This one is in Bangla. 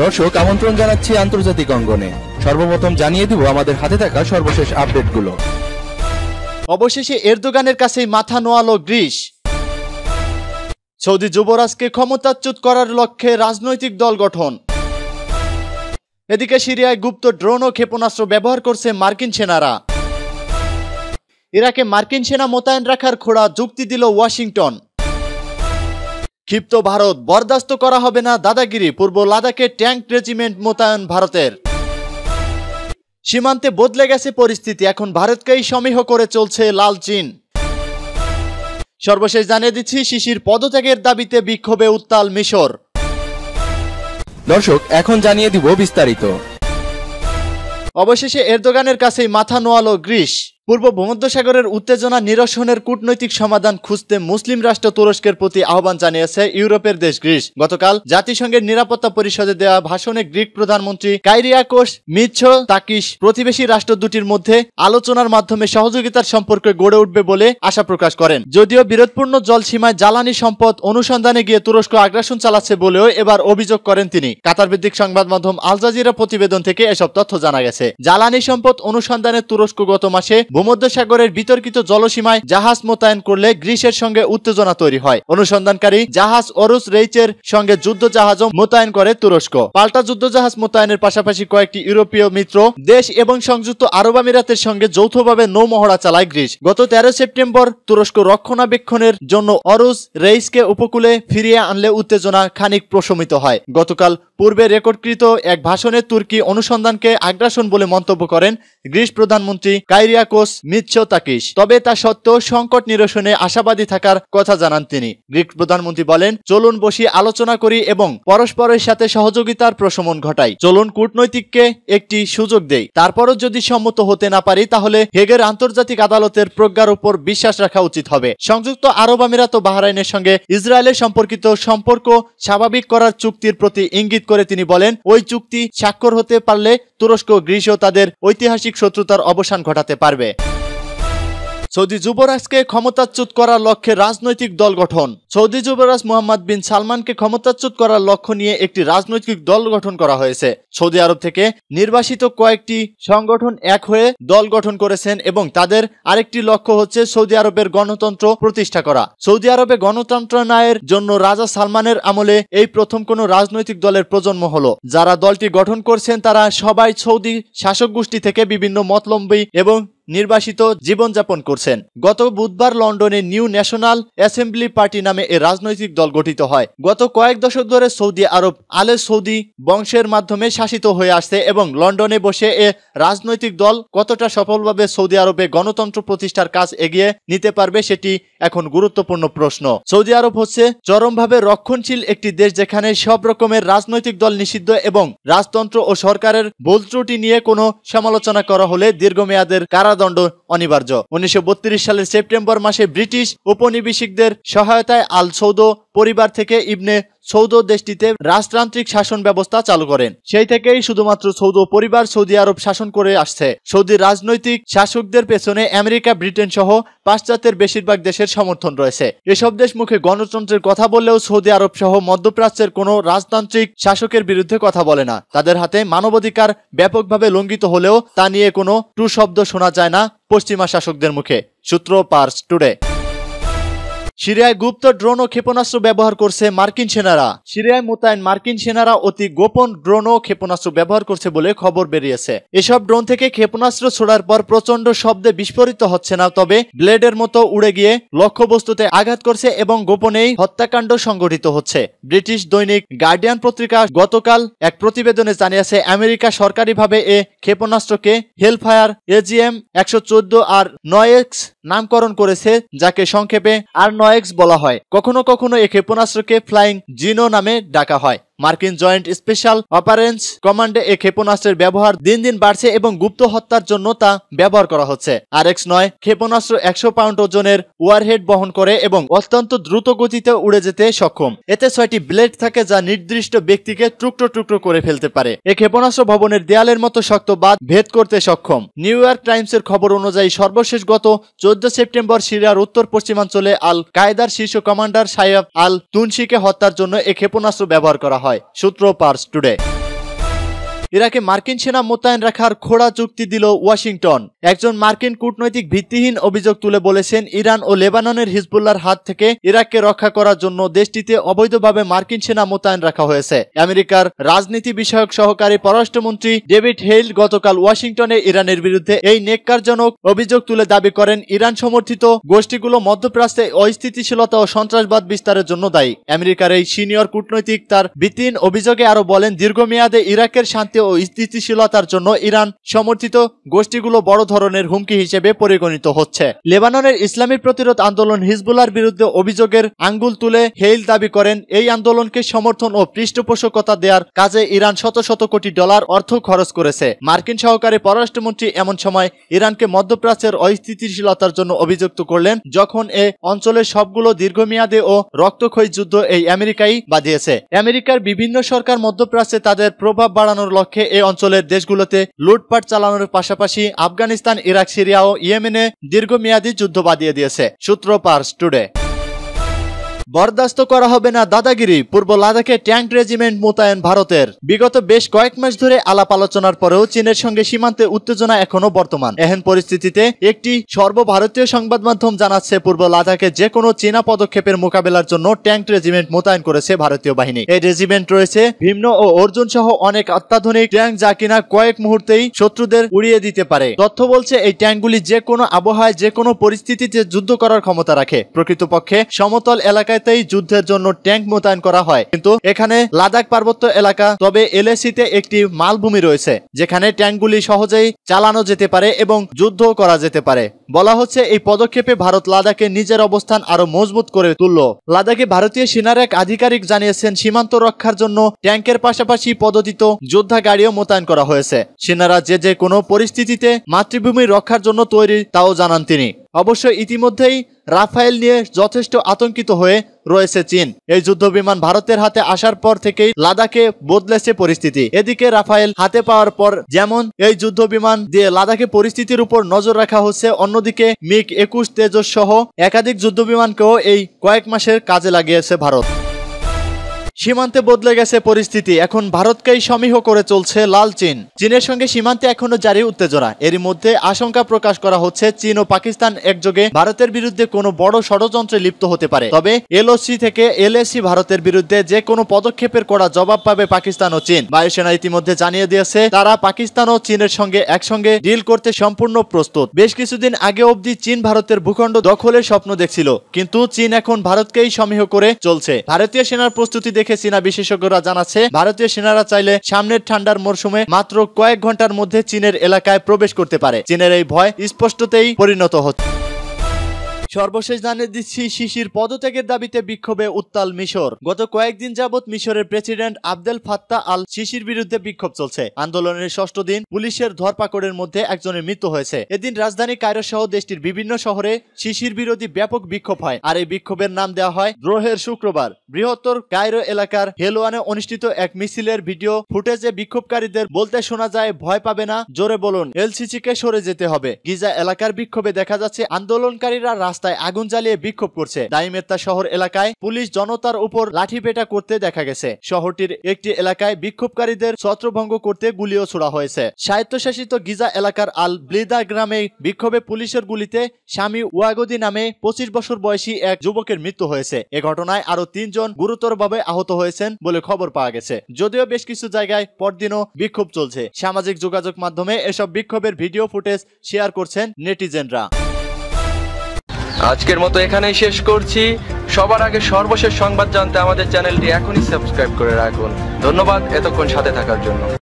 दर्शक आमंत्रण जानाচ্ছি আন্তর্জাতিক অঙ্গনে। সর্বপ্রথম জানিয়ে দিব আমাদের হাতে থাকা সর্বশেষ আপডেটগুলো। অবশেষে এরদোগানের কাছে মাথা নোয়ালো গ্রিস। সৌদি যুবরাজকে ক্ষমতাচ্যুত করার লক্ষ্যে রাজনৈতিক দল গঠন। এদিকে সিরিয়ায় গুপ্ত ড্রোন ও ক্ষেপণাস্ত্র ব্যবহার করছে মার্কিন সেনারা। ইরাকে মার্কিন সেনা মোতায়েন রাখার খোঁড়া যুক্তি দিল ওয়াশিংটন। ক্ষিপ্ত ভারত, বরদাস্ত করা হবে না দাদাগিরি। পূর্ব লাদাখে ট্যাঙ্ক রেজিমেন্ট মোতায়েন ভারতের। সীমান্তে বদলে গেছে পরিস্থিতি, এখন ভারতকেই সমীহ করে চলছে লাল চীন। সর্বশেষ জানিয়ে দিচ্ছি শিশির পদত্যাগের দাবিতে বিক্ষোভে উত্তাল মিশর। দর্শক এখন জানিয়ে দিব বিস্তারিত। অবশেষে এরদোগানের কাছেই মাথা নোয়ালো গ্রিস। পূর্ব ভূমধ্যসাগরের উত্তেজনা নিরসনের কূটনৈতিক সমাধান খুঁজতে মুসলিম রাষ্ট্র তুরস্কের প্রতি আহ্বান জানিয়েছে ইউরোপের দেশ গ্রিস। গতকাল জাতিসংঘের নিরাপত্তা পরিষদে দেওয়া ভাষণে গ্রিক প্রধানমন্ত্রী কাইরিয়াকোস মিৎসোতাকিস প্রতিবেশী রাষ্ট্র দুটির মধ্যে আলোচনার মাধ্যমে সহযোগিতার সম্পর্ক গড়ে উঠবে বলে আশা প্রকাশ করেন। যদিও বিরোধপূর্ণ জলসীমায় জ্বালানি সম্পদ অনুসন্ধানে গিয়ে তুরস্ক আগ্রাসন চালাচ্ছে বলেও এবার অভিযোগ করেন তিনি। কাতার ভিত্তিক সংবাদ মাধ্যম আল জাজিরা প্রতিবেদন থেকে এসব তথ্য জানা গেছে। জ্বালানি সম্পদ অনুসন্ধানে তুরস্ক গত মাসে ভূমধ্যসাগরের বিতর্কিত জলসীমায় জাহাজ মোতায়েন করলে গ্রিসের সঙ্গে উত্তেজনা তৈরি হয়। অনুসন্ধানকারী জাহাজ ওরুস রেইচের সঙ্গে যুদ্ধজাহাজও মোতায়েন করে তুরস্ক। পাল্টা যুদ্ধজাহাজ মোতায়েনের পাশাপাশি কয়েকটি ইউরোপীয় মিত্র দেশ এবং সংযুক্ত আরব আমিরাতের সঙ্গে যৌথভাবে নৌমহড়া চালায় গ্রিস। গত 13 সেপ্টেম্বর তুরস্ক রক্ষণাবেক্ষণের জন্য ওরুস রেইচকে উপকূলে ফিরিয়ে আনলে উত্তেজনা খানিক প্রশমিত হয়। গতকাল পূর্বে রেকর্ডকৃত এক ভাষণে তুর্কি অনুসন্ধানকে আগ্রাসন বলে মন্তব্য করেন গ্রিস প্রধানমন্ত্রী কাইরিয়াকোস মিৎসোতাকিস। তবে তা সত্ত্বেও সংকট নিরসনে আশাবাদী থাকার কথা জানান তিনি। গ্রিক প্রধানমন্ত্রী বলেন, চলুন বসি আলোচনা করি এবং পরস্পরের সাথে সহযোগিতার প্রশমন ঘটাই। চলুন কূটনৈতিককে একটি সুযোগ দেই, তারপরও যদি সম্মত হতে না পারি তাহলে হেগের আন্তর্জাতিক আদালতের প্রজ্ঞার উপর বিশ্বাস রাখা উচিত হবে। সংযুক্ত আরব আমিরাত ও বাহরাইনের সঙ্গে ইসরায়েলের সম্পর্কিত সম্পর্ক স্বাভাবিক করার চুক্তির প্রতি ইঙ্গিত করে তিনি বলেন, ওই চুক্তি স্বাক্ষর হতে পারলে তুরস্ক গ্রিস ও তাদের ঐতিহাসিক শত্রুতার অবসান ঘটাতে পারবে। সৌদি যুবরাজকে ক্ষমতাচ্যুত করার লক্ষ্যে রাজনৈতিক দল গঠন। সৌদি যুবরাজ মোহাম্মদ বিন সালমানকে ক্ষমতাচ্যুত করার লক্ষ্য নিয়ে একটি রাজনৈতিক দল গঠন করা হয়েছে। সৌদি আরব থেকে নির্বাসিত কয়েকটি সংগঠন এক হয়ে দল গঠন করেছেন এবং তাদের আরেকটি লক্ষ্য হচ্ছে সৌদি আরবের গণতন্ত্র প্রতিষ্ঠা করা। সৌদি আরবে গণতন্ত্র আনায়ের জন্য রাজা সালমানের আমলে এই প্রথম কোনো রাজনৈতিক দলের প্রজন্ম হলো। যারা দলটি গঠন করছেন তারা সবাই সৌদি শাসক গোষ্ঠী থেকে বিভিন্ন মতলম্বী এবং নির্বাসিত জীবনযাপন করছেন। গত বুধবার লন্ডনে নিউ ন্যাশনাল অ্যাসেম্বলি পার্টি নামে এ রাজনৈতিক দল গঠিত হয়। গত কয়েক দশক ধরে সৌদি আরব আলে সৌদি বংশের মাধ্যমে শাসিত হয়ে আসছে এবং লন্ডনে বসে এ রাজনৈতিক দল কতটা সফলভাবে সৌদি আরবে গণতন্ত্র প্রতিষ্ঠার কাজ এগিয়ে নিতে পারবে সেটি এখন গুরুত্বপূর্ণ প্রশ্ন। সৌদি আরব হচ্ছে চরমভাবে রক্ষণশীল একটি দেশ, যেখানে সব রকমের রাজনৈতিক দল নিষিদ্ধ এবং রাজতন্ত্র ও সরকারের ভুল ত্রুটি নিয়ে কোনো সমালোচনা করা হলে দীর্ঘমেয়াদের কারাদণ্ড অনিবার্য। 1932 সালের সেপ্টেম্বর মাসে ব্রিটিশ উপনিবেশিকদের সহায়তায় আল সৌদ পরিবার থেকে ইবনে সৌদ দেশটিতে রাজতান্ত্রিক শাসন ব্যবস্থা চালু করেন। সেই থেকেই শুধুমাত্র সৌদ পরিবার সৌদি আরব শাসন করে আসছে। সৌদি রাজনৈতিক শাসকদের পেছনে আমেরিকা, ব্রিটেন সহ পাশ্চাত্যের বেশিরভাগ দেশের সমর্থন রয়েছে। এসব দেশ মুখে গণতন্ত্রের কথা বললেও সৌদি আরব সহ মধ্যপ্রাচ্যের কোনো রাজতান্ত্রিক শাসকের বিরুদ্ধে কথা বলে না। তাদের হাতে মানবাধিকার ব্যাপকভাবে লঙ্ঘিত হলেও তা নিয়ে কোনো টু শব্দ শোনা যায় না পশ্চিমা শাসকদের মুখে। সূত্র পার্স টুডে। সিরিয়ায় গুপ্ত ড্রোন ও ক্ষেপণাস্ত্র ব্যবহার করছে মার্কিন সেনারা। সিরিয়ায় মোতায়েন মার্কিন সেনারা অতি গোপন ড্রোন ও ক্ষেপণাস্ত্র ব্যবহার করছে বলে খবর বেরিয়েছে। এসব ড্রোন থেকে ক্ষেপণাস্ত্র ছোড়ার পর প্রচন্ড শব্দে বিস্ফোরিত হচ্ছে না, তবে ব্লেডের মতো উড়ে গিয়ে লক্ষ্যবস্তুতে আঘাত করছে এবং গোপনেই হত্যাকাণ্ড সংঘটিত হচ্ছে। ব্রিটিশ দৈনিক গার্ডিয়ান পত্রিকা গতকাল এক প্রতিবেদনে জানিয়েছে, আমেরিকা সরকারিভাবে এ ক্ষেপণাস্ত্রকে হেলফায়ার AGM-114R-9X নামকরণ করেছে, যাকে সংক্ষেপে R9X বলা হয়। কখনো কখনো এই ক্ষেপণাস্ত্রকে ফ্লাইং জিনো নামে ডাকা হয়। मार्किन जॉइंट स्पेशल ऑपरेशन्स कमांडे ए क्षेपणास्त्रेर व्यवहार दिन दिन बाढ़छे एबं गुप्त हत्यार जन्य ता व्यवहार करा हच्छे। आरएक्स-9 क्षेपणास्त्र 100 पाउंड ओजनेर वारहेड बहन करे एबं अत्यंत द्रुत गतिते उड़े जेते सक्षम। एते 6टी ब्लेड थाके जा निर्दिष्ट व्यक्तिके टुकरो टुकरो करे फेलते पारे। ए क्षेपणास्त्र भवनेर देयालेर मतो शक्त बाध भेद करते सक्षम। न्यूयॉर्क टाइम्सेर खबर अनुयायी सर्वशेष गत 14 सेप्टेम्बर सिरियार उत्तर पश्चिमांचले आल कायदार शीर्ष कमांडार सायफ आल तुनसीके हत्यार जन्य ए क्षेपणास्त्र व्यवहार करा হয়। সূত্র পার্স টুডে। इराके मार्किन सेना मोतायन रखार खोड़ा चुक्ति दिल वाशिंगटन। एकजन मार्किन कूटनैतिक भित्तिहीन अभियोग तुले बोलेछेन ईरान और लेबाननेर हिजबुल्लार हाथ थेके इराकके रक्षा करार जन्य देशटीते अवैधभावे मार्किन सेना मोतायन रखा हयेछे। अमेरिकार राजनीति विषयक सहकारी परराष्ट्रमंत्री डेविड हेल गतकाल वाशिंगटने इरानेर बिरुद्धे एई नेक्कारजनक अभियोग तुले दाबी करेन ईरान समर्थित गोष्ठीगुलो मध्यप्राच्ये अस्थितिशीलता और सन्त्रासबाद विस्तारेर जन्य दायी। अमेरिकार एई सिनियर कूटनैतिक तार भित्तिहीन अभियोगे आरो बोलेन दीर्घमेयादे इराकेर शांति স্থিতিশীলতার জন্য ইরান সমর্থিত গোষ্ঠীগুলো বড় ধরনের হুমকি হিসেবে পরিগণিত হচ্ছে। লেবাননের ইসলামী প্রতিরোধ আন্দোলন হিজবুল্লাহর বিরুদ্ধে অভিযোগের আঙ্গুল তুলে হেইল দাবি করেন এই আন্দোলনকে সমর্থন ও পৃষ্ঠপোষকতা দেওয়ার কাজে ইরান শত শত কোটি ডলার অর্থ খরচ করেছে। মার্কিন সহকারী পররাষ্ট্রমন্ত্রী এমন সময় ইরানকে মধ্যপ্রাচ্যের অস্থিতিশীলতার জন্য অভিযুক্ত করলেন যখন এ অঞ্চলের সবগুলো দীর্ঘমেয়াদে ও রক্তক্ষয়ী যুদ্ধ এই আমেরিকাই বাঁধিয়েছে। আমেরিকার বিভিন্ন সরকার মধ্যপ্রাচ্যে তাদের প্রভাব বাড়ানোর লক্ষ্যে এই অঞ্চলের দেশগুলোতে লুটপাট চালানোর পাশাপাশি আফগানিস্তান, ইরাক, সিরিয়া ও ইয়েমেনে দীর্ঘমেয়াদী যুদ্ধ বাঁধিয়ে দিয়েছে। সূত্র পার্স টুডে। बर्दाश्त करा हबे ना दादागिरी। पूर्व लादाखे टैंक रेजिमेंट मोतायन भारतेर। विगत बेश कयेक मास धरे आलाप आलोचनार परेও चीनेर संगे सीमान्ते उत्तेजना एखोनो बर्तमान। एहेन परिस्थितिते एकटी सर्वभारतीय संबाद माध्यम जानाচ্ছে पूर्व लादाखे जे कोनो चीना पदक्षेपेर मोकाबेलार जन्य टैंक रेजिमेंट मोतायन करेছে भारतीय बाहिनी। एई रेजिमेंट रयेছে भीम्न ও अर्जुन सह अनेक अत्याधुनिक टैंक जा किना कयेक मुहूर्तेई शत्रुदेर उड़िये दिते पारे। तथ्य बलছে এই ট্যাঙ্কগুলি যে কোনো আবহাওয়ায় যে কোনো পরিস্থিতিতে যুদ্ধ করার ক্ষমতা রাখে। প্রকৃতপক্ষে সমতল এলাকা যুদ্ধের জন্য ট্যাঙ্ক মোতায়েন করা হয় কিন্তু এখানে লাদাখ পার্বত্য এলাকা তবে এলএসিতে একটি মালভূমি রয়েছে যেখানে ট্যাঙ্কগুলি সহজেই চালানো যেতে পারে এবং যুদ্ধ করা যেতে পারে। বলা হচ্ছে এই পদক্ষেপে ভারত লাদাখে নিজের অবস্থান আরো মজবুত করে তুলল। লাদাখে ভারতীয় সেনার এক আধিকারিক জানিয়েছেন সীমান্ত রক্ষার জন্য ট্যাঙ্কের পাশাপাশি পদতিত যোদ্ধা গাড়িও মোতায়েন করা হয়েছে। সেনারা যে যে কোনো পরিস্থিতিতে মাতৃভূমি রক্ষার জন্য তৈরি তাও জানান তিনি। অবশ্য ইতিমধ্যেই রাফায়েল নিয়ে যথেষ্ট আতঙ্কিত হয়ে রয়েছে চীন। এই যুদ্ধ বিমান ভারতের হাতে আসার পর থেকেই লাদাখে বদলেছে পরিস্থিতি। এদিকে রাফায়েল হাতে পাওয়ার পর যেমন এই যুদ্ধ বিমান দিয়ে লাদাখে পরিস্থিতির উপর নজর রাখা হচ্ছে, অন্যদিকে মিগ-21 তেজস সহ একাধিক যুদ্ধ বিমানকেও এই কয়েক মাসের কাজে লাগিয়েছে ভারত। সীমান্তে বদলে গেছে পরিস্থিতি, এখন ভারতকেই সমীহ করে চলছে লাল চীন। চীনের সঙ্গে সীমান্তে এখনো জারি উত্তেজনা। এরই মধ্যে আশঙ্কা প্রকাশ করা হচ্ছে চীন ও পাকিস্তান একযোগে ভারতের বিরুদ্ধে কোনো বড় ষড়যন্ত্রে লিপ্ত হতে পারে। তবে এলওসি থেকে এলএসি ভারতের বিরুদ্ধে যে কোনো পদক্ষেপের কড়া জবাব পাবে পাকিস্তান ও চীন। বায়ুসেনা ইতিমধ্যে জানিয়ে দিয়েছে তারা পাকিস্তান ও চীনের সঙ্গে একসঙ্গে ডিল করতে সম্পূর্ণ প্রস্তুত। বেশ কিছুদিন আগে অবধি চীন ভারতের ভূখণ্ড দখলের স্বপ্ন দেখছিল কিন্তু চীন এখন ভারতকেই সমীহ করে চলছে। ভারতীয় সেনার প্রস্তুতি দেখে চীনা বিশেষজ্ঞরা জানাচ্ছে ভারতীয় সেনারা চাইলে সামনের ঠান্ডার মরশুমে মাত্র কয়েক ঘন্টার মধ্যে চীনের এলাকায় প্রবেশ করতে পারে। চীনের এই ভয় স্পষ্টতই পরিণত হচ্ছে। সর্বশেষ জানিয়ে দিচ্ছি সিসির পদত্যাগের দাবিতে বিক্ষোভে উত্তাল মিশর। গত কয়েকদিন যাবত মিশরের প্রেসিডেন্ট আবদেল ফাত্তাহ আল সিসির বিরুদ্ধে বিক্ষোভ চলছে। আন্দোলনের ষষ্ঠ দিন পুলিশের ধরপাকড়ের মধ্যে একজনের মৃত্যু হয়েছে। এদিন রাজধানী কায়রো সহ দেশটির বিভিন্ন শহরে সিসির বিরোধী ব্যাপক বিক্ষোভ হয়। আর এই বিক্ষোভের নাম দেওয়া হয় দ্রোহের শুক্রবার। বৃহত্তর কায়রো এলাকার হেলোয়ানে অনুষ্ঠিত এক মিছিলের ভিডিও ফুটেজে বিক্ষোভকারীদের বলতে শোনা যায়, ভয় পাবে না, জোরে বলুন, এলসিসিকে সরে যেতে হবে। গিজা এলাকার বিক্ষোভে দেখা যাচ্ছে আন্দোলনকারীরা আগুন জ্বালিয়ে বিক্ষোভ করছে। দাইমেত্তা শহর এলাকায় পুলিশ জনতার উপর লাঠিপেটা করতে দেখা গেছে। শহরটির একটি এলাকায় বিক্ষোভকারীদের ছত্রভঙ্গ করতে গুলিও ছোড়া হয়েছে। স্বায়ত্তশাসিত গিজা এলাকার আল ব্লিদা গ্রামে বিক্ষোভে পুলিশের গুলিতে শামি ওয়াগদি নামে 25 বছর বয়সী এক যুবকের মৃত্যু হয়েছে। এ ঘটনায় আরো 3 জন গুরুতরভাবে আহত হয়েছেন বলে খবর পাওয়া গেছে। যদিও বেশ কিছু জায়গায় পরদিনও বিক্ষোভ চলছে। সামাজিক যোগাযোগ মাধ্যমে এসব বিক্ষোভের ভিডিও ফুটেজ শেয়ার করছেন নেটিজেনরা। আজকের মতো এখানেই শেষ করছি। সবার আগে সর্বশেষ সংবাদ জানতে আমাদের চ্যানেলটি এখনই সাবস্ক্রাইব করে রাখুন। ধন্যবাদ এতক্ষণ সাথে থাকার জন্য।